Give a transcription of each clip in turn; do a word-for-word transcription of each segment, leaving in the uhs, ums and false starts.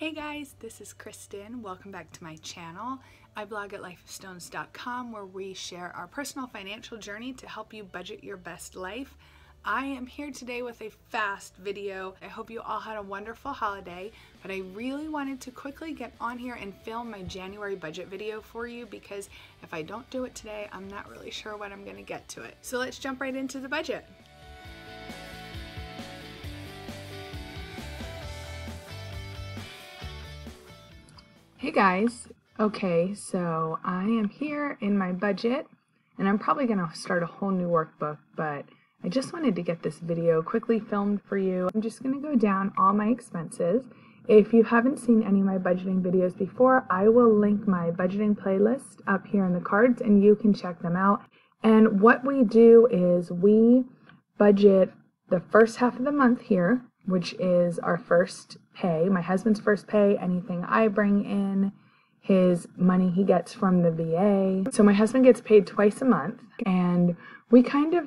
Hey guys, this is Kristen. Welcome back to my channel. I blog at life of stones dot com where we share our personal financial journey to help you budget your best life. I am here today with a fast video. I hope you all had a wonderful holiday, but I really wanted to quickly get on here and film my January budget video for you because if I don't do it today, I'm not really sure when I'm gonna get to it. So let's jump right into the budget. Hey guys, okay, so I am here in my budget and I'm probably gonna start a whole new workbook, but I just wanted to get this video quickly filmed for you. I'm just going to go down all my expenses. If you haven't seen any of my budgeting videos before, I will link my budgeting playlist up here in the cards and you can check them out. And what we do is we budget the first half of the month here, which is our first pay, my husband's first pay, anything I bring in, his money he gets from the V A. So my husband gets paid twice a month and we kind of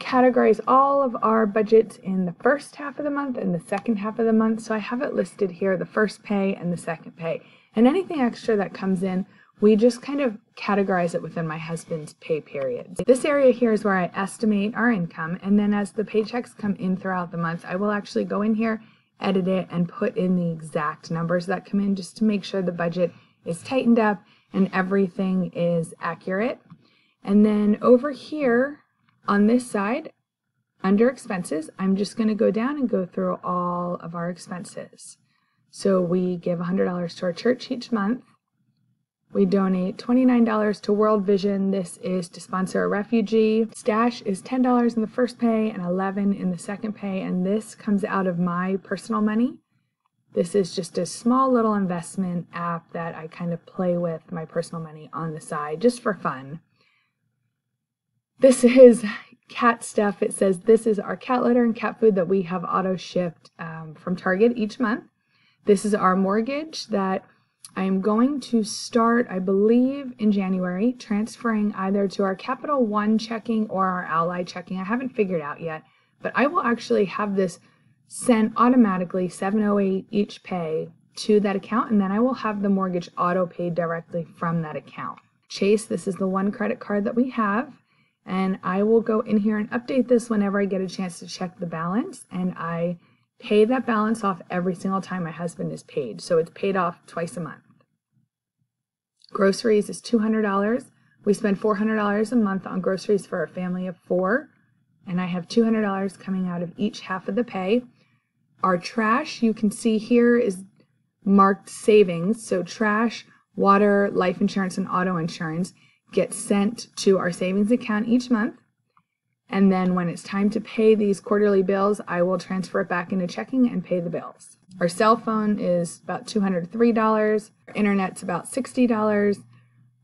categorize all of our budgets in the first half of the month and the second half of the month. So I have it listed here, the first pay and the second pay. And anything extra that comes in, we just kind of categorize it within my husband's pay periods. This area here is where I estimate our income. And then as the paychecks come in throughout the month, I will actually go in here, edit it, and put in the exact numbers that come in just to make sure the budget is tightened up and everything is accurate. And then over here, on this side, under expenses, I'm just going to go down and go through all of our expenses. So we give one hundred dollars to our church each month. We donate twenty-nine dollars to World Vision. This is to sponsor a refugee. Stash is ten dollars in the first pay and eleven dollars in the second pay, and this comes out of my personal money. This is just a small little investment app that I kind of play with my personal money on the side just for fun. This is cat stuff. It says this is our cat litter and cat food that we have auto shipped um, from Target each month. This is our mortgage that I'm going to start, I believe, in January, transferring either to our Capital One checking or our Ally checking. I haven't figured out yet, but I will actually have this sent automatically, seven oh eight each pay, to that account, and then I will have the mortgage auto paid directly from that account. Chase, this is the one credit card that we have. And I will go in here and update this whenever I get a chance to check the balance, and I pay that balance off every single time my husband is paid. So it's paid off twice a month. Groceries is two hundred dollars. We spend four hundred dollars a month on groceries for a family of four, and I have two hundred dollars coming out of each half of the pay. Our trash, you can see here, is marked savings. So trash, water, life insurance, and auto insurance get sent to our savings account each month, and then when it's time to pay these quarterly bills, I will transfer it back into checking and pay the bills. Our cell phone is about two hundred three dollars, our internet's about sixty dollars,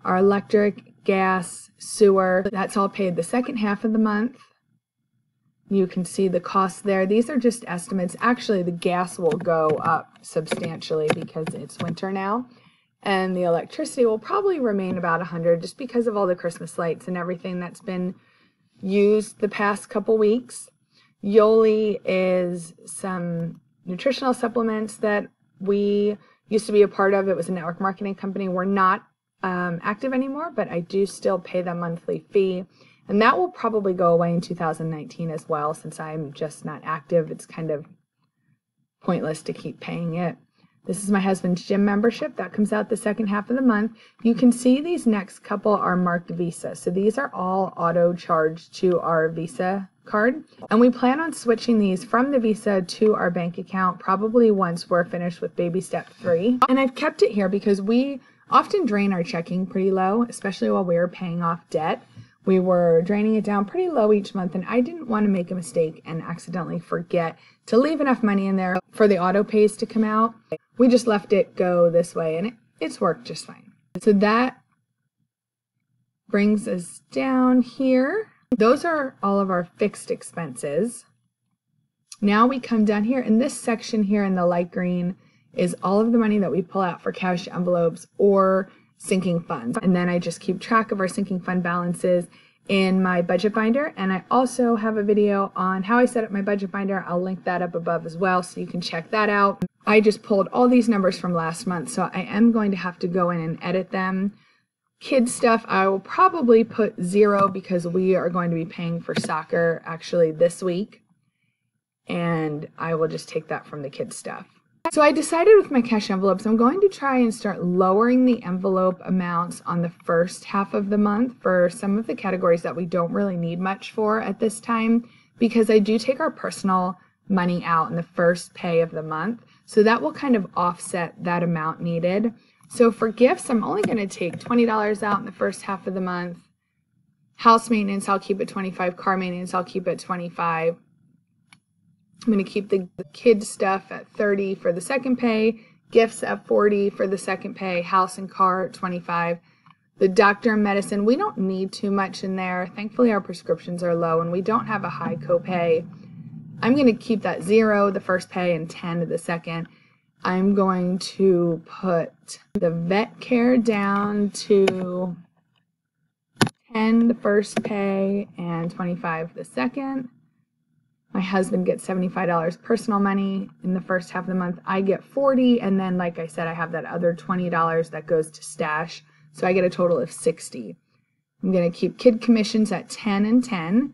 our electric, gas, sewer, that's all paid the second half of the month. You can see the costs there. These are just estimates. Actually, the gas will go up substantially because it's winter now. And the electricity will probably remain about one hundred dollars just because of all the Christmas lights and everything that's been used the past couple weeks. Yoli is some nutritional supplements that we used to be a part of. It was a network marketing company. We're not um, active anymore, but I do still pay the monthly fee. And that will probably go away in two thousand nineteen as well, since I'm just not active. It's kind of pointless to keep paying it. This is my husband's gym membership. That comes out the second half of the month. You can see these next couple are marked Visa. So these are all auto charged to our Visa card. And we plan on switching these from the Visa to our bank account probably once we're finished with baby step three. And I've kept it here because we often drain our checking pretty low, especially while we were paying off debt. We were draining it down pretty low each month, and I didn't want to make a mistake and accidentally forget to leave enough money in there for the auto pays to come out. We just left it go this way, and it, it's worked just fine. So that brings us down here. Those are all of our fixed expenses. Now we come down here, and this section here in the light green is all of the money that we pull out for cash envelopes or sinking funds, and then I just keep track of our sinking fund balances in my budget binder, and I also have a video on how I set up my budget binder. I'll link that up above as well, so you can check that out. I just pulled all these numbers from last month, so I am going to have to go in and edit them. Kids stuff, I will probably put zero because we are going to be paying for soccer actually this week, and I will just take that from the kids stuff. So I decided with my cash envelopes, I'm going to try and start lowering the envelope amounts on the first half of the month for some of the categories that we don't really need much for at this time, because I do take our personal money out in the first pay of the month. So that will kind of offset that amount needed. So for gifts, I'm only going to take twenty dollars out in the first half of the month. House maintenance, I'll keep at twenty-five dollars. Car maintenance, I'll keep at twenty-five dollars. I'm going to keep the kids stuff at thirty dollars for the second pay, gifts at forty dollars for the second pay, house and car at twenty-five dollars. The doctor and medicine, we don't need too much in there. Thankfully, our prescriptions are low and we don't have a high copay. I'm going to keep that zero the first pay and ten the second. I'm going to put the vet care down to ten the first pay and twenty-five the second. My husband gets seventy-five dollars personal money in the first half of the month. I get forty dollars, and then, like I said, I have that other twenty dollars that goes to stash, so I get a total of sixty dollars. I'm going to keep kid commissions at ten dollars and ten dollars.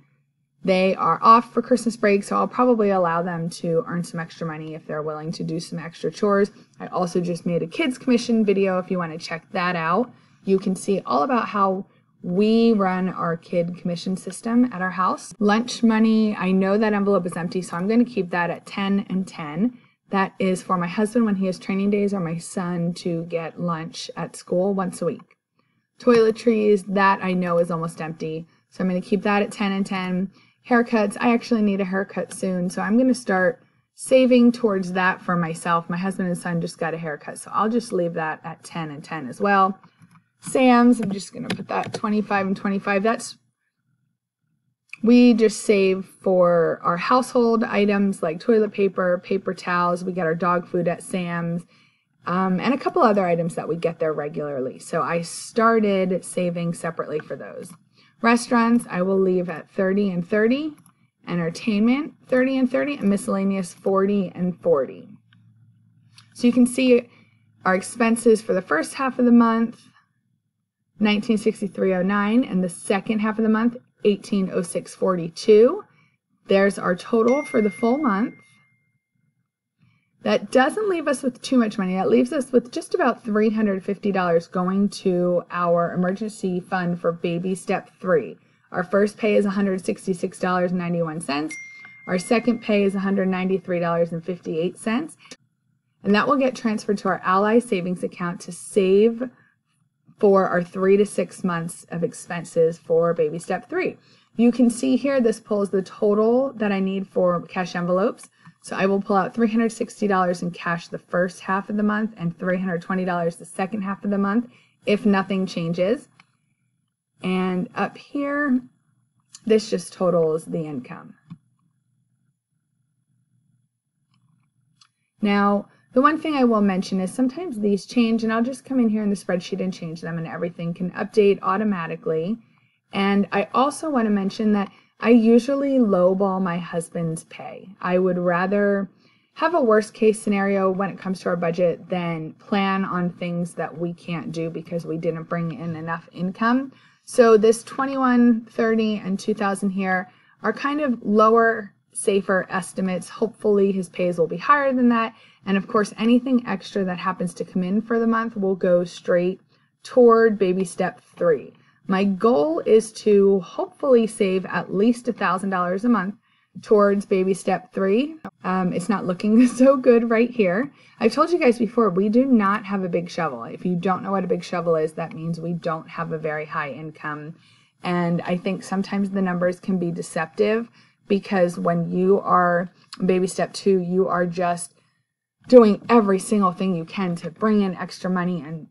They are off for Christmas break, so I'll probably allow them to earn some extra money if they're willing to do some extra chores. I also just made a kids commission video if you want to check that out. You can see all about how we run our kid commission system at our house. Lunch money, I know that envelope is empty, so I'm going to keep that at ten and ten. That is for my husband when he has training days or my son to get lunch at school once a week. Toiletries, that I know is almost empty, so I'm going to keep that at ten and ten. Haircuts, I actually need a haircut soon, so I'm going to start saving towards that for myself. My husband and son just got a haircut, so I'll just leave that at ten and ten as well. Sam's, I'm just going to put that twenty-five and twenty-five. That's, we just save for our household items like toilet paper, paper towels. We get our dog food at Sam's, um, and a couple other items that we get there regularly. So I started saving separately for those. Restaurants, I will leave at thirty and thirty. Entertainment, thirty and thirty. And miscellaneous, forty and forty. So you can see our expenses for the first half of the month, nineteen sixty-three oh nine, and the second half of the month, eighteen oh six forty-two. There's our total for the full month. That doesn't leave us with too much money. That leaves us with just about three hundred fifty dollars going to our emergency fund for baby step three. Our first pay is one hundred sixty-six dollars and ninety-one cents. Our second pay is one hundred ninety-three dollars and fifty-eight cents. And that will get transferred to our Ally savings account to save for our three to six months of expenses for baby step three. You can see here this pulls the total that I need for cash envelopes. So I will pull out three hundred sixty dollars in cash the first half of the month and three hundred twenty dollars the second half of the month if nothing changes. And up here, this just totals the income. Now, the one thing I will mention is sometimes these change, and I'll just come in here in the spreadsheet and change them, and everything can update automatically. And I also want to mention that I usually lowball my husband's pay. I would rather have a worst case scenario when it comes to our budget than plan on things that we can't do because we didn't bring in enough income. So this twenty-one, thirty, and two thousand here are kind of lower, safer estimates. Hopefully his pays will be higher than that. And of course, anything extra that happens to come in for the month will go straight toward baby step three. My goal is to hopefully save at least one thousand dollars a month towards baby step three. Um, it's not looking so good right here. I've told you guys before, we do not have a big shovel. If you don't know what a big shovel is, that means we don't have a very high income. And I think sometimes the numbers can be deceptive because when you are baby step two, you are just doing every single thing you can to bring in extra money and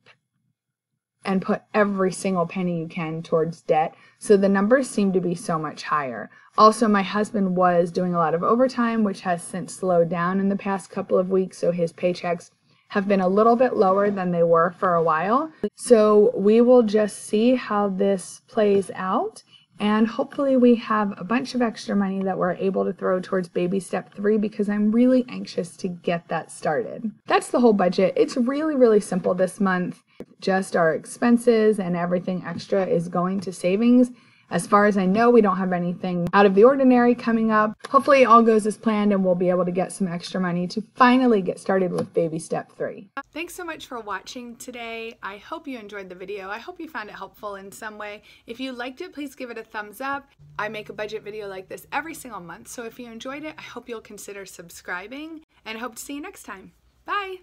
and put every single penny you can towards debt. So the numbers seem to be so much higher. Also, my husband was doing a lot of overtime, which has since slowed down in the past couple of weeks, so his paychecks have been a little bit lower than they were for a while. So we will just see how this plays out. And hopefully we have a bunch of extra money that we're able to throw towards baby step three, because I'm really anxious to get that started. That's the whole budget. It's really, really simple this month. Just our expenses, and everything extra is going to savings. As far as I know, we don't have anything out of the ordinary coming up. Hopefully it all goes as planned and we'll be able to get some extra money to finally get started with baby step three. Thanks so much for watching today. I hope you enjoyed the video. I hope you found it helpful in some way. If you liked it, please give it a thumbs up. I make a budget video like this every single month, so if you enjoyed it, I hope you'll consider subscribing, and I hope to see you next time. Bye!